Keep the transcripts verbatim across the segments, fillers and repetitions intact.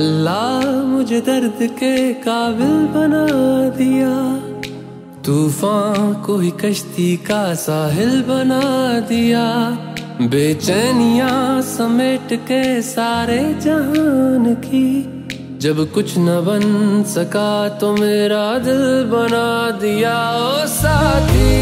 अल्लाह मुझे दर्द के काबिल बना दिया, तूफान को ही कश्ती का साहिल बना दिया। बेचैनियां समेट के सारे जहान की, जब कुछ न बन सका तो मेरा दिल बना दिया। ओ साथी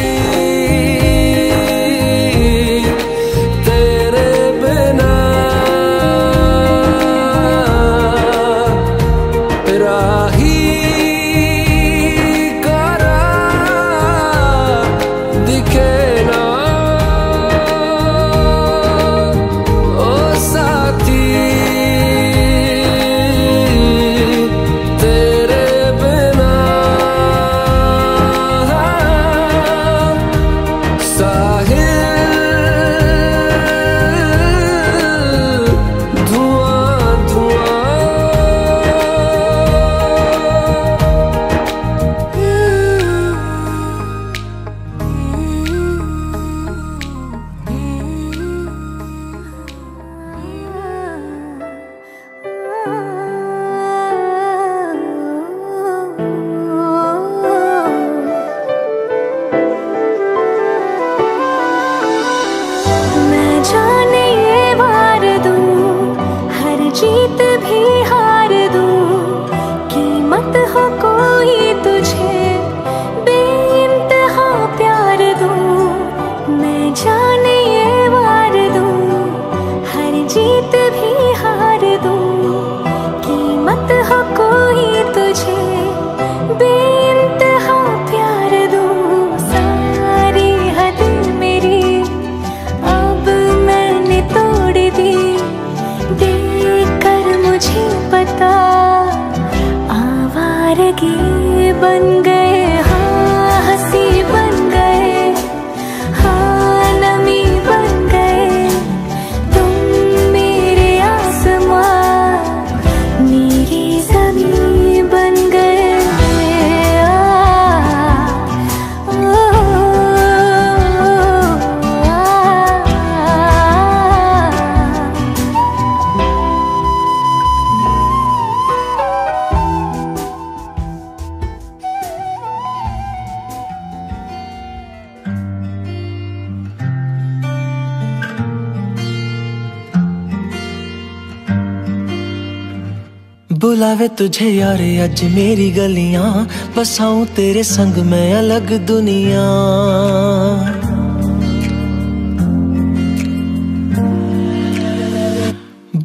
बुलावे तुझे यारे अज मेरी गलियां, बसाऊं तेरे संग मैं अलग दुनिया।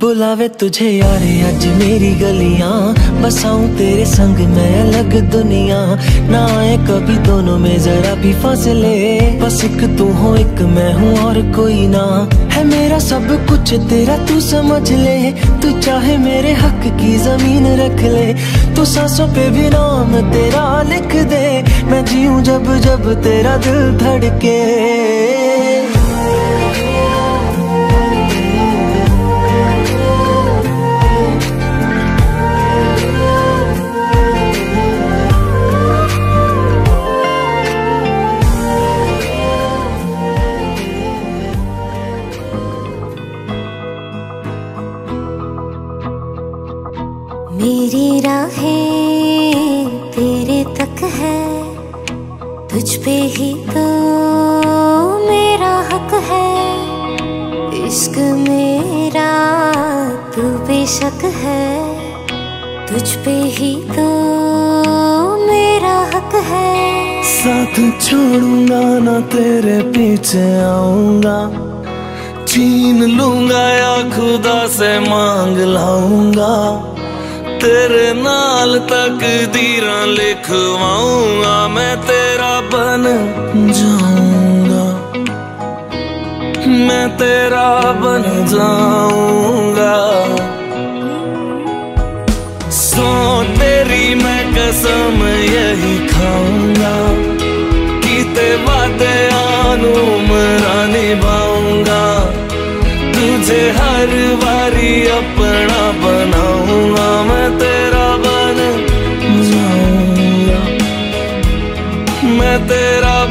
बुलावे तुझे यारे अज मेरी गलियां, बसाऊं तेरे संग मैं अलग दुनिया। ना आए कभी दोनों में जरा भी फासले, बस एक तू हो एक मैं हूँ और कोई ना है। मेरा सब कुछ तेरा तू समझ ले, तू चाहे मेरे हक की जमीन रख ले। तू सांसों पे भी नाम तेरा लिख दे, मैं जीऊं जब जब तेरा दिल धड़के। मेरी राहें तेरे तक है, तुझ पे ही तो मेरा हक है। इश्क मेरा तू बेशक है, तुझ पे ही तो मेरा हक है। साथ छोड़ूंगा ना तेरे पीछे आऊंगा, छीन लूंगा या खुदा से मांग लाऊंगा। तेरे नाल तकदीरां लिखवाऊंगा, मैं तेरा बन जाऊंगा, मैं तेरा बन जाऊंगा। सो तेरी मैं कसम यही खाऊंगा, कीते वादे आनू मरा निभाऊंगा। तुझे हर बारी अपना बनाऊंगा, मैं तेरा बन जाऊंगा, मैं तेरा